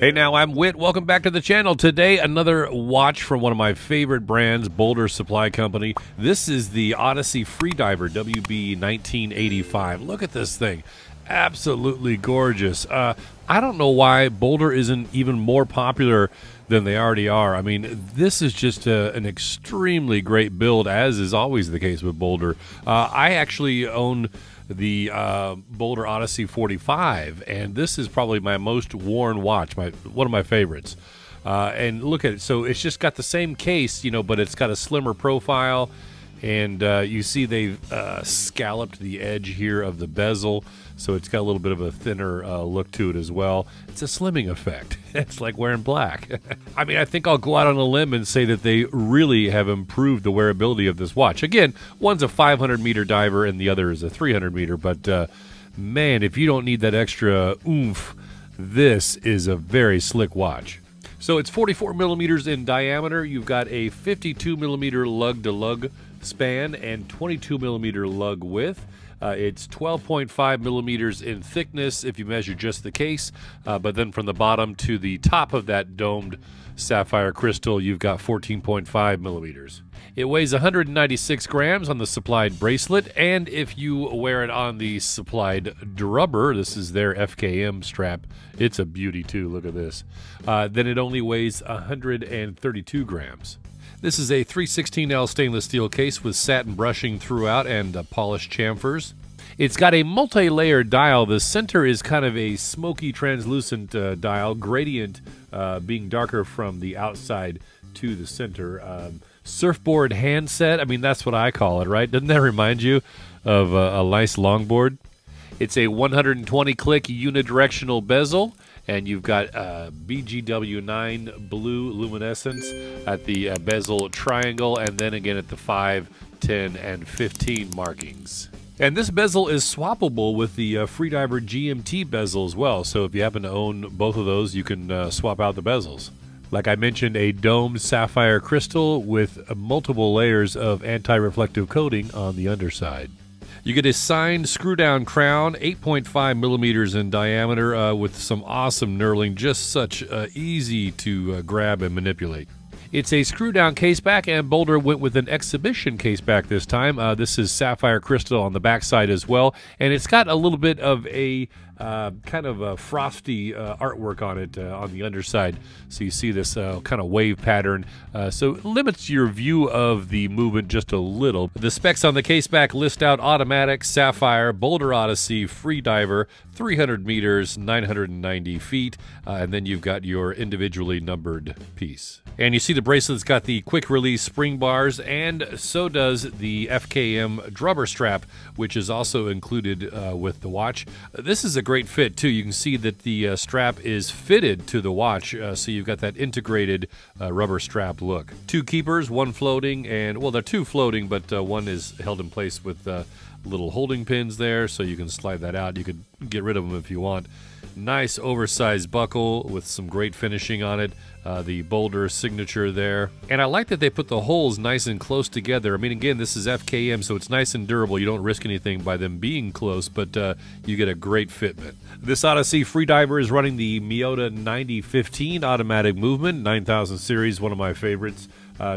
Hey now, I'm Witt. Welcome back to the channel. Today, another watch from one of my favorite brands, BOLDR Supply Company. This is the Odyssey Freediver WB1985. Look at this thing. Absolutely gorgeous. I don't know why BOLDR isn't even more popular than they already are. I mean, this is just an extremely great build, as is always the case with BOLDR. I actually own the BOLDR Odyssey 45, and this is probably my most worn watch, one of my favorites. And look at it. So it's just got the same case, you know, but it's got a slimmer profile. And you see they've scalloped the edge here of the bezel, so it's got a little bit of a thinner look to it as well. It's a slimming effect. It's like wearing black. I mean, I think I'll go out on a limb and say that they really have improved the wearability of this watch. Again, one's a 500-meter diver and the other is a 300-meter, but man, if you don't need that extra oomph, this is a very slick watch. So it's 44 millimeters in diameter. You've got a 52 millimeter lug-to-lug span and 22 millimeter lug width. It's 12.5 millimeters in thickness if you measure just the case, but then from the bottom to the top of that domed sapphire crystal, you've got 14.5 millimeters. It weighs 196 grams on the supplied bracelet, and if you wear it on the supplied drubber, this is their FKM strap, it's a beauty too, look at this, then it only weighs 132 grams. This is a 3/16L stainless steel case with satin brushing throughout and polished chamfers. It's got a multi-layered dial. The center is kind of a smoky translucent dial, gradient being darker from the outside to the center. Surfboard handset, I mean, that's what I call it, right? Doesn't that remind you of a nice longboard? It's a 120-click unidirectional bezel, and you've got BGW9 blue luminescence at the bezel triangle, and then again at the 5, 10, and 15 markings. And this bezel is swappable with the Freediver GMT bezel as well, so if you happen to own both of those, you can swap out the bezels. Like I mentioned, a domed sapphire crystal with multiple layers of anti-reflective coating on the underside. You get a signed screw-down crown, 8.5 millimeters in diameter, with some awesome knurling, just such easy to grab and manipulate. It's a screw-down caseback, and BOLDR went with an exhibition caseback this time. This is sapphire crystal on the backside as well, and it's got a little bit of a kind of a frosty artwork on it on the underside. So you see this kind of wave pattern. So it limits your view of the movement just a little. The specs on the caseback list out automatic, sapphire, BOLDR Odyssey, Freediver, 300 meters, 990 feet, and then you've got your individually numbered piece. And you see the bracelet's got the quick release spring bars, and so does the FKM drubber strap, which is also included with the watch. This is a great fit too. You can see that the strap is fitted to the watch, so you've got that integrated rubber strap look. Two keepers, one floating, and well, they're two floating, but one is held in place with little holding pins there, so you can slide that out. You could get rid of them if you want. Nice oversized buckle with some great finishing on it, the BOLDR signature there. And I like that they put the holes nice and close together. I mean, again, this is FKM, so it's nice and durable. You don't risk anything by them being close, but you get a great fitment. This Odyssey Freediver is running the Miyota 9015 automatic movement, 9000 series, one of my favorites.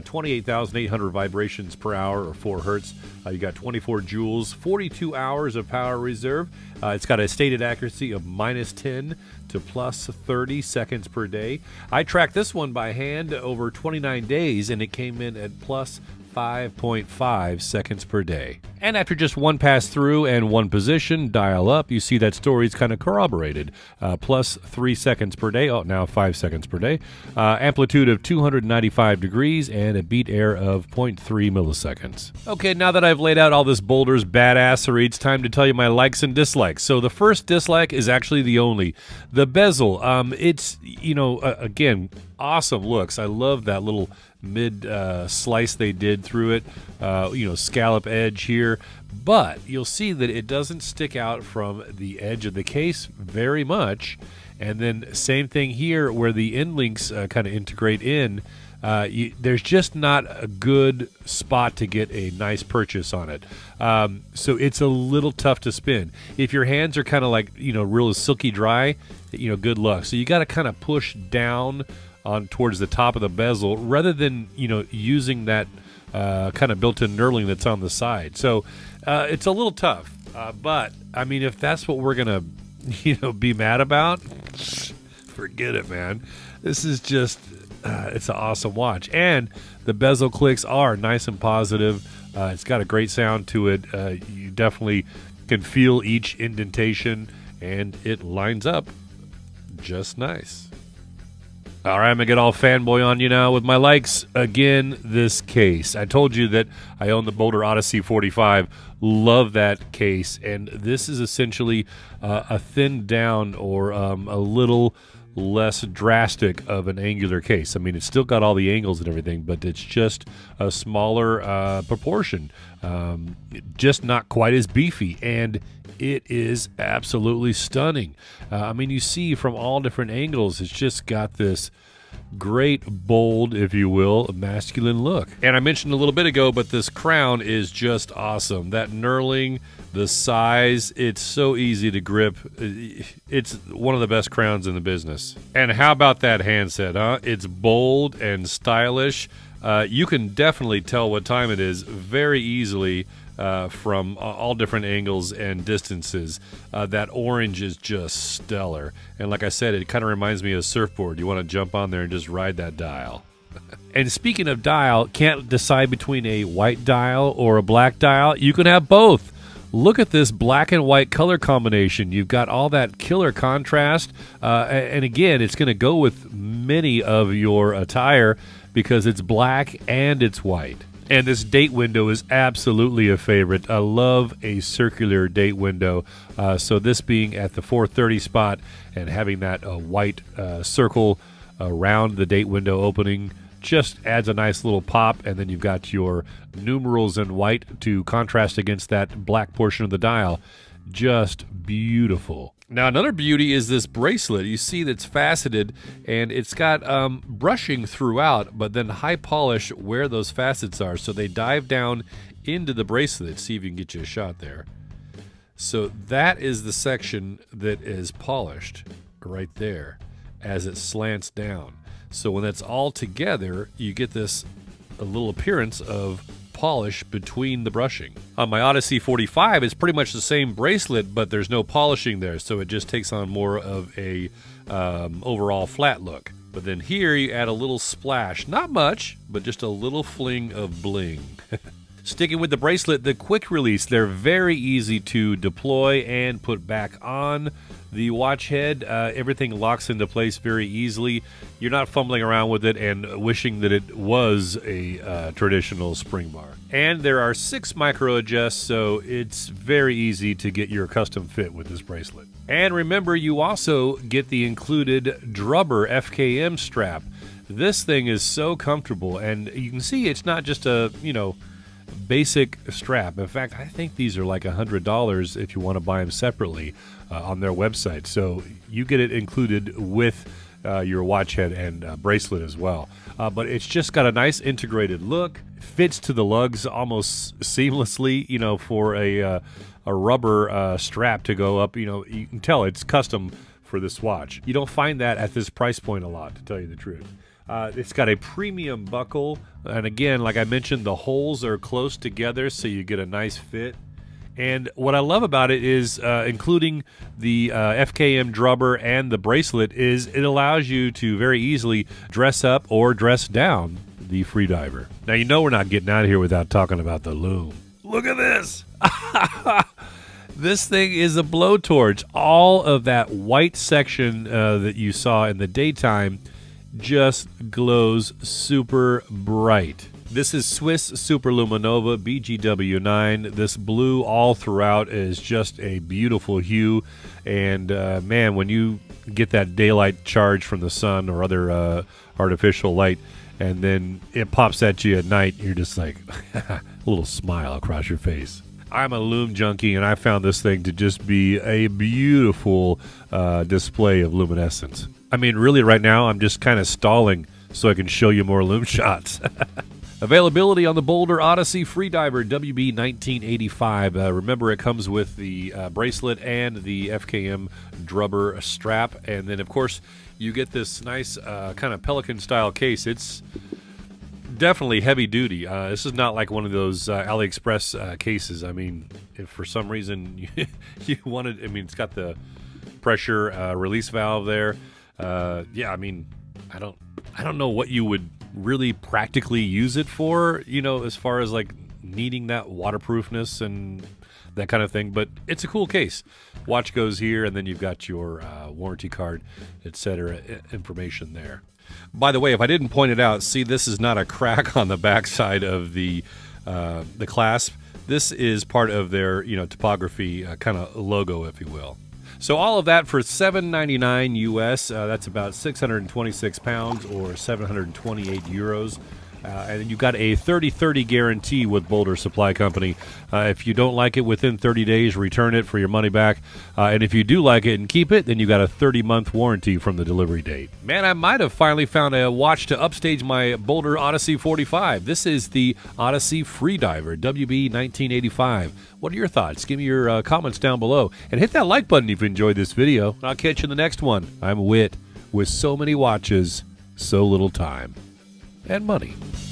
28,800 vibrations per hour, or 4 hertz. You got 24 joules, 42 hours of power reserve. It's got a stated accuracy of minus 10 to plus 30 seconds per day. I tracked this one by hand over 29 days, and it came in at plus 5.5 seconds per day. And after just one pass through and one position, dial up, you see that story's kind of corroborated. Plus 3 seconds per day, oh, now 5 seconds per day. Amplitude of 295 degrees and a beat error of 0.3 milliseconds. Okay, now that I've laid out all this BOLDR's badassery, it's time to tell you my likes and dislikes. So the first dislike is actually the only. The bezel, it's, you know, again, awesome looks. I love that little mid slice they did through it, you know, scallop edge here, but you'll see that it doesn't stick out from the edge of the case very much. And then same thing here where the end links kind of integrate in. There's just not a good spot to get a nice purchase on it. So it's a little tough to spin. If your hands are kind of like, real silky dry, good luck. So you got to kind of push down on towards the top of the bezel rather than, using that kind of built-in knurling that's on the side. So it's a little tough. But, I mean, if that's what we're going to, be mad about, forget it, man. This is just, it's an awesome watch. And the bezel clicks are nice and positive. It's got a great sound to it. You definitely can feel each indentation, and it lines up just nice. All right, I'm going to get all fanboy on you now with my likes. Again, this case. I told you that I own the BOLDR Odyssey 45. Love that case. And this is essentially a thinned down or a little less drastic of an angular case. I mean, it's still got all the angles and everything, but it's just a smaller proportion. Just not quite as beefy, and it is absolutely stunning. I mean, you see from all different angles, it's just got this great, bold, if you will, masculine look. And I mentioned a little bit ago, but this crown is just awesome. That knurling, the size, it's so easy to grip. It's one of the best crowns in the business. And how about that handset, huh? It's bold and stylish. You can definitely tell what time it is very easily from all different angles and distances. That orange is just stellar. And like I said, it kind of reminds me of a surfboard. You want to jump on there and just ride that dial. And speaking of dial, can't decide between a white dial or a black dial. You can have both. Look at this black and white color combination. You've got all that killer contrast. And again, it's going to go with many of your attire because it's black and it's white. And this date window is absolutely a favorite. I love a circular date window. So this being at the 430 spot and having that white circle around the date window opening just adds a nice little pop, and then you've got your numerals in white to contrast against that black portion of the dial. Just beautiful. Now, another beauty is this bracelet. You see that's faceted, and it's got brushing throughout, but then high polish where those facets are. So they dive down into the bracelet. See if you can get you a shot there. So that is the section that is polished right there as it slants down. So when that's all together, you get this little appearance of polish between the brushing. On my Odyssey 45, it's pretty much the same bracelet, but there's no polishing there, so it just takes on more of a overall flat look. But then here you add a little splash, not much, but just a little fling of bling. Sticking with the bracelet, the quick release, they're very easy to deploy and put back on the watch head. Everything locks into place very easily. You're not fumbling around with it and wishing that it was a traditional spring bar. And there are 6 micro adjusts, so it's very easy to get your custom fit with this bracelet. And remember, you also get the included Drubber FKM strap. This thing is so comfortable, and you can see it's not just a, basic strap. In fact, I think these are like $100 if you want to buy them separately on their website. So you get it included with your watch head and bracelet as well. But it's just got a nice integrated look. Fits to the lugs almost seamlessly, for a rubber strap to go up. You can tell it's custom for this watch. You don't find that at this price point a lot, to tell you the truth. It's got a premium buckle, and again, like I mentioned, the holes are close together, so you get a nice fit. And what I love about it is, including the FKM Drubber and the bracelet, is it allows you to very easily dress up or dress down the Freediver. Now, we're not getting out of here without talking about the loom. Look at this! This thing is a blowtorch. All of that white section that you saw in the daytime just glows super bright. This is Swiss Superluminova BGW9. This blue all throughout is just a beautiful hue. And man, when you get that daylight charge from the sun or other artificial light, and then it pops at you at night, you're just like a little smile across your face. I'm a loom junkie, and I found this thing to just be a beautiful display of luminescence. I mean, really right now, I'm just kind of stalling so I can show you more loom shots. Availability on the BOLDR Odyssey Freediver WB1985. Remember, it comes with the bracelet and the FKM drubber strap. And then, of course, you get this nice kind of Pelican-style case. It's definitely heavy-duty. This is not like one of those AliExpress cases. I mean, if for some reason you wanted... I mean, it's got the pressure release valve there. Yeah, I mean, I don't know what you would... really practically use it for, you know, as far as like needing that waterproofness and that kind of thing, but it's a cool case. Watch goes here, and then you've got your warranty card, etc. information there. By the way, if I didn't point it out, see, this is not a crack on the backside of the clasp. This is part of their, you know, topography kind of logo, if you will. So all of that for $7.99 US, that's about 626 pounds or 728 euros. And you got a 30/30 guarantee with BOLDR Supply Company. If you don't like it within 30 days, return it for your money back. And if you do like it and keep it, then you got a 30-month warranty from the delivery date. Man, I might have finally found a watch to upstage my BOLDR Odyssey 45. This is the Odyssey Freediver WB1985. What are your thoughts? Give me your comments down below. And hit that like button if you enjoyed this video. I'll catch you in the next one. I'm Witt. With so many watches, so little time. And money.